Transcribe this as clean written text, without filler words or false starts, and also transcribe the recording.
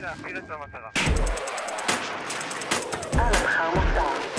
להפעיל את המטרה. אנא, חמוצה.